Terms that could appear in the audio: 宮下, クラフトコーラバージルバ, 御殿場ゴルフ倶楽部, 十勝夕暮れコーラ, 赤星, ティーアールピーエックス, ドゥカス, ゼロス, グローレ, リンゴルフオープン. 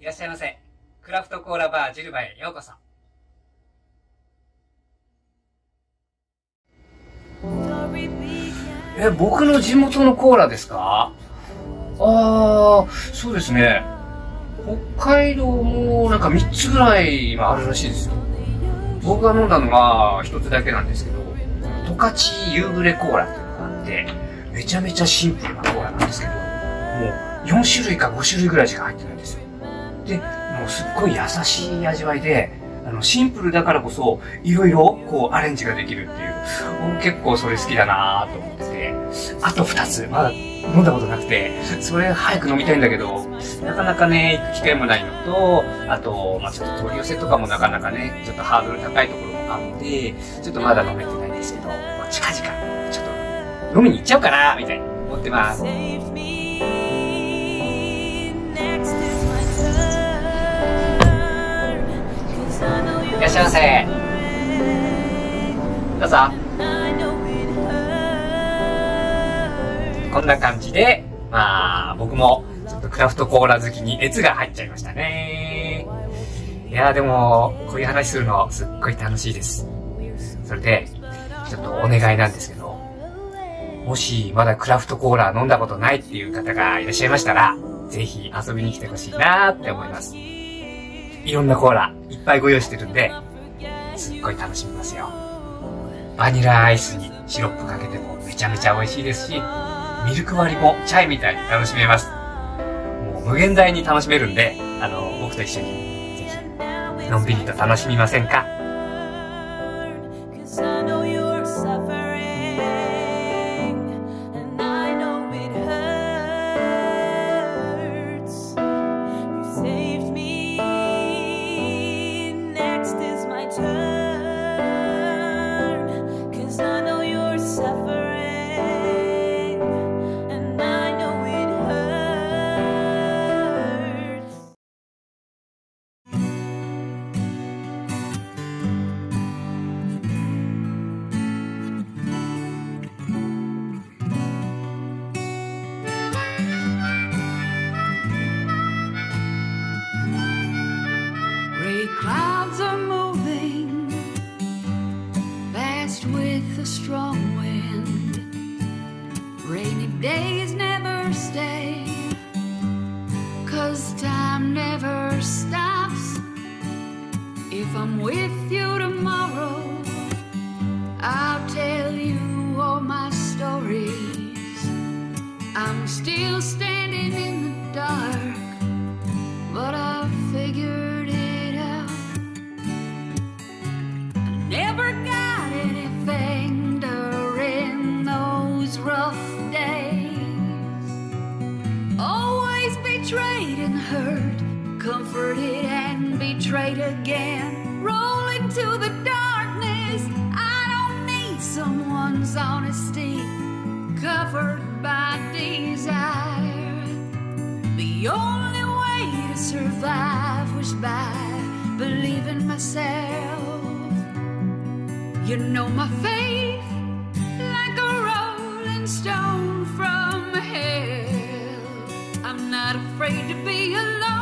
いらっしゃいませ。クラフトコーラバージルバへようこそ。僕の地元のコーラですか？ああ、そうですね。北海道もなんか3つぐらい今あるらしいですよ。僕が飲んだのが1つだけなんですけど、十勝夕暮れコーラっていうのがあって、めちゃめちゃシンプルなコーラなんですけど、もう4種類か5種類ぐらいしか入ってないんですよ。で、もうすっごい優しい味わいで、シンプルだからこそ、いろいろ、こう、アレンジができるっていう。結構それ好きだなぁと思ってて。あと2つ、まだ飲んだことなくて、それ早く飲みたいんだけど、なかなかね、行く機会もないのと、あと、まぁ、ちょっと取り寄せとかもなかなかね、ちょっとハードル高いところもあって、ちょっとまだ飲めてないんですけど、近々、ちょっと、飲みに行っちゃおうかなみたいに思ってます。いらっしゃいませ。どうぞ。こんな感じで、まあ僕もちょっとクラフトコーラ好きに熱が入っちゃいましたね。いやーでもこういう話するのすっごい楽しいです。それでちょっとお願いなんですけど、もしまだクラフトコーラ飲んだことないっていう方がいらっしゃいましたら、ぜひ遊びに来てほしいなーって思います。いろんなコーラいっぱいご用意してるんで、すっごい楽しみますよ。バニラアイスにシロップかけてもめちゃめちゃ美味しいですし、ミルク割りもチャイみたいに楽しめます。もう無限大に楽しめるんで、僕と一緒にぜひ、のんびりと楽しみませんか？Clouds are moving fast with a strong wind. Rainy days never stay, 'cause time never stops. If I'm with you tomorrow, I'll tell you all my stories. I'm still standing in the dark, but I've figured betrayed and hurt, comforted and betrayed again. Roll into the darkness, I don't need someone's honesty. Covered by desire, the only way to survive was by believing myself. You know my faith, like a rolling stone from hell. I'm not afraid to be alone.